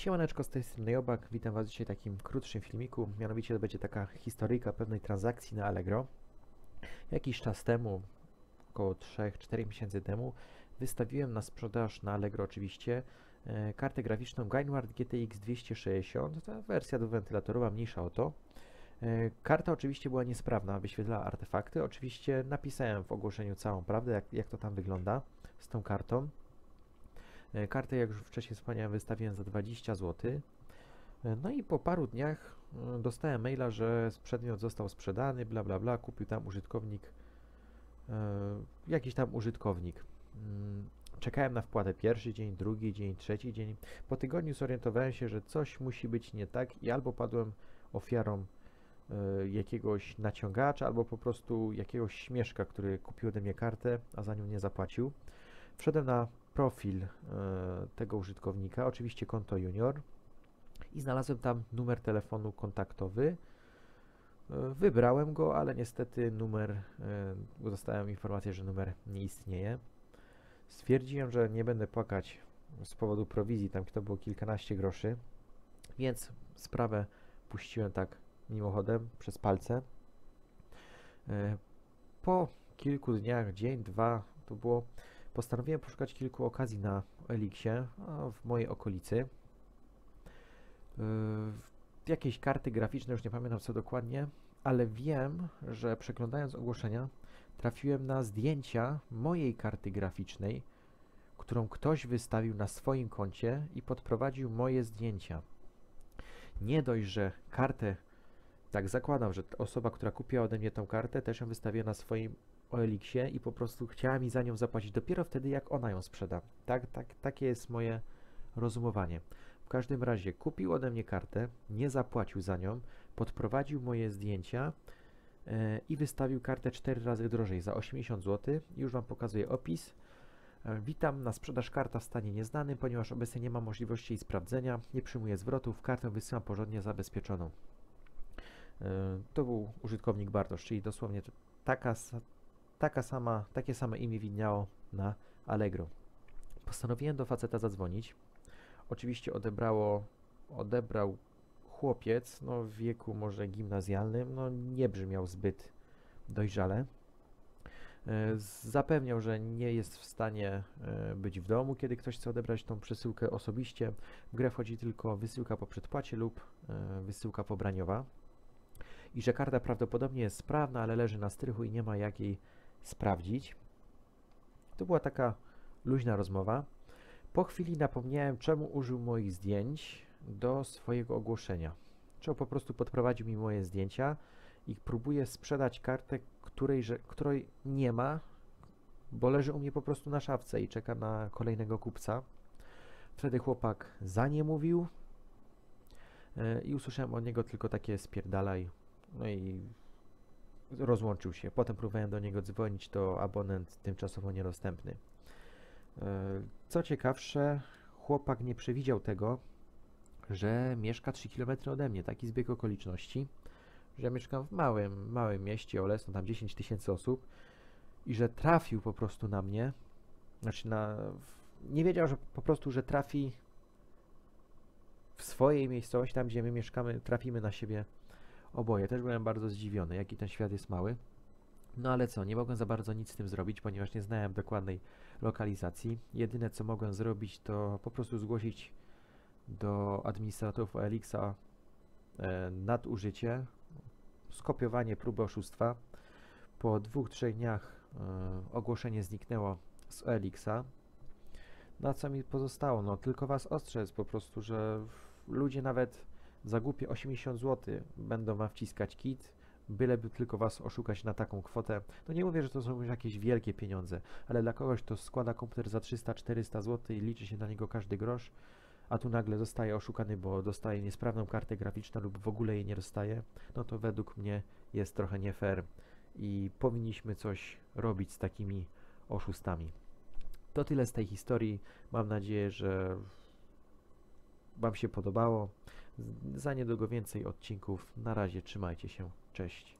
Siemaneczko, z tej strony Jobak, witam Was dzisiaj w takim krótszym filmiku, mianowicie to będzie taka historyjka pewnej transakcji na Allegro. Jakiś czas temu, około 3-4 miesięcy temu, wystawiłem na sprzedaż na Allegro oczywiście kartę graficzną Gainward GTX 260, ta wersja dwuwentylatorowa, mniejsza o to. Karta oczywiście była niesprawna, wyświetlała artefakty, oczywiście napisałem w ogłoszeniu całą prawdę, jak to tam wygląda z tą kartą. Kartę, jak już wcześniej wspomniałem, wystawiłem za 20 zł. No i po paru dniach dostałem maila, że przedmiot został sprzedany, bla bla bla, kupił tam użytkownik, jakiś tam użytkownik. Czekałem na wpłatę pierwszy dzień, drugi dzień, trzeci dzień. Po tygodniu zorientowałem się, że coś musi być nie tak i albo padłem ofiarą jakiegoś naciągacza, albo po prostu jakiegoś śmieszka, który kupił ode mnie kartę, a za nią nie zapłacił. Wszedłem na profil tego użytkownika, oczywiście konto junior, i znalazłem tam numer telefonu kontaktowy. Wybrałem go, ale niestety numer, dostałem informację, że numer nie istnieje. Stwierdziłem, że nie będę płakać z powodu prowizji, tam to było kilkanaście groszy, więc sprawę puściłem tak mimochodem, przez palce. Po kilku dniach, dzień, dwa to było, postanowiłem poszukać kilku okazji na OLX-ie w mojej okolicy. Jakieś karty graficzne, już nie pamiętam co dokładnie, ale wiem, że przeglądając ogłoszenia trafiłem na zdjęcia mojej karty graficznej, którą ktoś wystawił na swoim koncie i podprowadził moje zdjęcia. Nie dość, że kartę, tak zakładam, że osoba, która kupiła ode mnie tą kartę, też ją wystawiła na swoim OLX-ie i po prostu chciała mi za nią zapłacić dopiero wtedy, jak ona ją sprzeda. Takie jest moje rozumowanie. W każdym razie kupił ode mnie kartę, nie zapłacił za nią, podprowadził moje zdjęcia i wystawił kartę 4 razy drożej, za 80 zł. Już Wam pokazuję opis. Witam, na sprzedaż karta w stanie nieznanym, ponieważ obecnie nie ma możliwości jej sprawdzenia, nie przyjmuję zwrotów, kartę wysyłam porządnie zabezpieczoną. To był użytkownik Bartosz, czyli dosłownie takie same imię widniało na Allegro. Postanowiłem do faceta zadzwonić. Oczywiście odebrał chłopiec, no w wieku może gimnazjalnym, no nie brzmiał zbyt dojrzale. Zapewniał, że nie jest w stanie być w domu, kiedy ktoś chce odebrać tą przesyłkę osobiście. W grę wchodzi tylko wysyłka po przedpłacie lub wysyłka pobraniowa. I że karta prawdopodobnie jest sprawna, ale leży na strychu i nie ma jak jej sprawdzić. To była taka luźna rozmowa. Po chwili napomniałem, czemu użył moich zdjęć do swojego ogłoszenia. Czemu po prostu podprowadził mi moje zdjęcia i próbuje sprzedać kartę, której nie ma, bo leży u mnie po prostu na szafce i czeka na kolejnego kupca. Wtedy chłopak zaniemówił i usłyszałem od niego tylko takie spierdalaj. No i rozłączył się. Potem próbowałem do niego dzwonić, to abonent tymczasowo niedostępny. Co ciekawsze, chłopak nie przewidział tego, że mieszka 3 km ode mnie. Taki zbieg okoliczności, że ja mieszkam w małym mieście Oles, no tam 10 tysięcy osób, i że trafił po prostu na mnie. Znaczy nie wiedział, że po prostu, że trafi w swojej miejscowości, tam gdzie my mieszkamy, trafimy na siebie oboje. Też byłem bardzo zdziwiony, jaki ten świat jest mały. No ale co, nie mogłem za bardzo nic z tym zrobić, ponieważ nie znałem dokładnej lokalizacji. Jedyne co mogłem zrobić, to po prostu zgłosić do administratorów OLX-a nadużycie, skopiowanie próby oszustwa. Po 2-3 dniach ogłoszenie zniknęło z OLX-a. No a co mi pozostało? No tylko Was ostrzec po prostu, że ludzie nawet za głupie 80 zł będą Wam wciskać kit, byleby tylko Was oszukać na taką kwotę. No nie mówię, że to są już jakieś wielkie pieniądze, ale dla kogoś, kto składa komputer za 300-400 zł i liczy się na niego każdy grosz, a tu nagle zostaje oszukany, bo dostaje niesprawną kartę graficzną lub w ogóle jej nie dostaje, no to według mnie jest trochę nie fair i powinniśmy coś robić z takimi oszustami. To tyle z tej historii. Mam nadzieję, że Wam się podobało. Za niedługo więcej odcinków. Na razie trzymajcie się. Cześć.